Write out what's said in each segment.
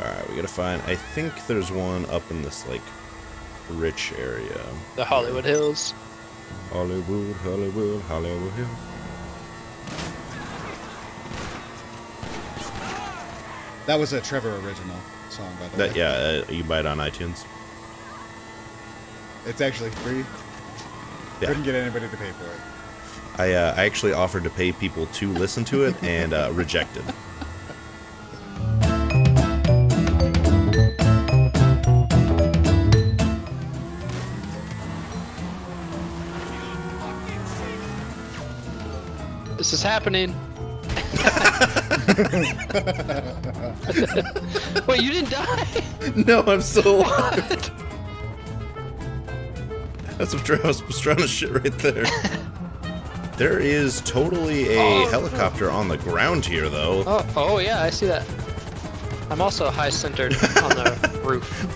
Alright, we gotta find... I think there's one up in this, like, rich area. The Hollywood Hills. Hollywood, Hollywood, Hollywood Hills. That was a Trevor original song, by the way. Yeah, you buy it on iTunes. It's actually free. Yeah. Couldn't get anybody to pay for it. I actually offered to pay people to listen to it and rejected. This is happening. Wait, you didn't die? No, I'm still alive. What? That's some Strauss shit right there. There is totally a helicopter on the ground here, though. Oh, yeah, I see that. I'm also high-centered on the roof.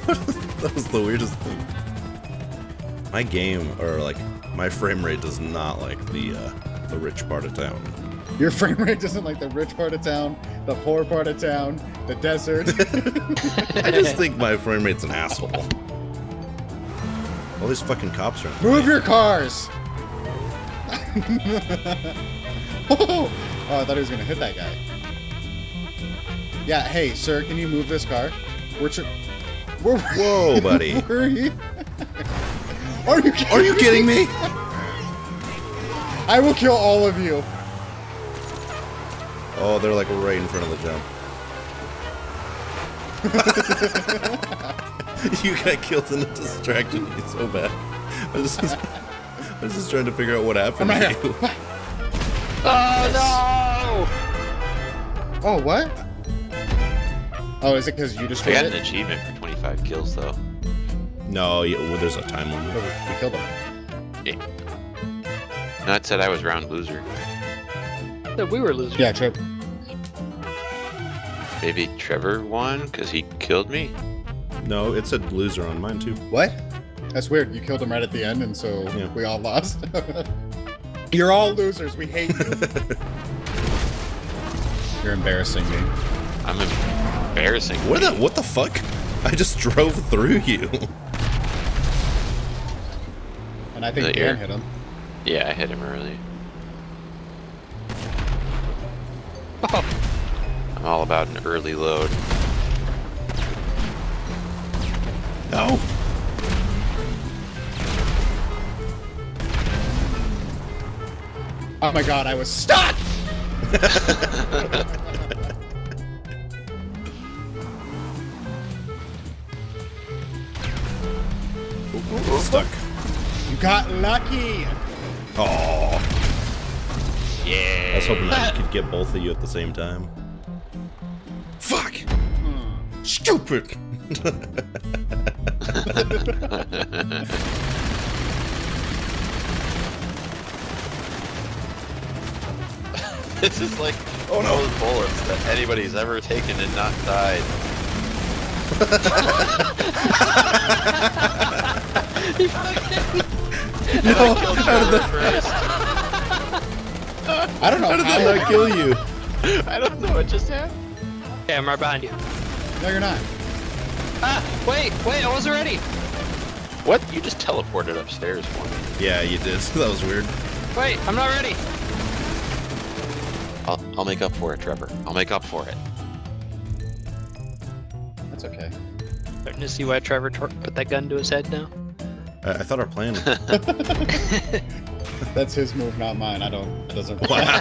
That was the weirdest thing. My game, or like, my frame rate does not like the rich part of town. Your frame rate doesn't like the rich part of town, the poor part of town, the desert. I just think my frame rate's an asshole. All these fucking cops are in the way. Move your cars! Oh, I thought he was gonna hit that guy. Yeah, hey, sir, can you move this car? We're whoa, buddy. Are you kidding me? I will kill all of you. Oh, they're like right in front of the jump. You got killed and it distracted me so bad. I was just trying to figure out what happened to you. Oh, no! Oh, what? Oh, is it because you destroyed it? I got an achievement for 25 kills, though. No, yeah, well, there's a time limit. Oh, we killed him. Yeah. No, it said I was round loser. No, we were losers. Yeah, Trevor. Maybe Trevor won because he killed me? No, it said loser on mine, too. What? That's weird. You killed him right at the end, and so yeah. We all lost. You're all losers. We hate you. You're embarrassing me. I'm embarrassing. What the fuck? I just drove through you. And I think Dan hit him. Yeah, I hit him early. Oh. I'm all about an early load. No. Oh my god, I was stuck! Ooh, stuck. You got lucky! Oh, yeah. I was hoping I could get both of you at the same time. Fuck! Stupid! This is like those bullets that anybody's ever taken and not died. You fucking... No, I don't know. How did that not kill you? I don't know what just happened. Okay, I'm right behind you. No, you're not. Ah, wait, I wasn't ready. What? You just teleported upstairs for me. Yeah, you did. That was weird. Wait, I'm not ready. I'll make up for it, Trevor. I'll make up for it. That's okay. Starting to see why Trevor put that gun to his head now? I thought our plan was... That's his move, not mine. I don't... It doesn't... Wow! I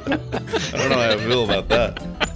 don't know how I feel about that.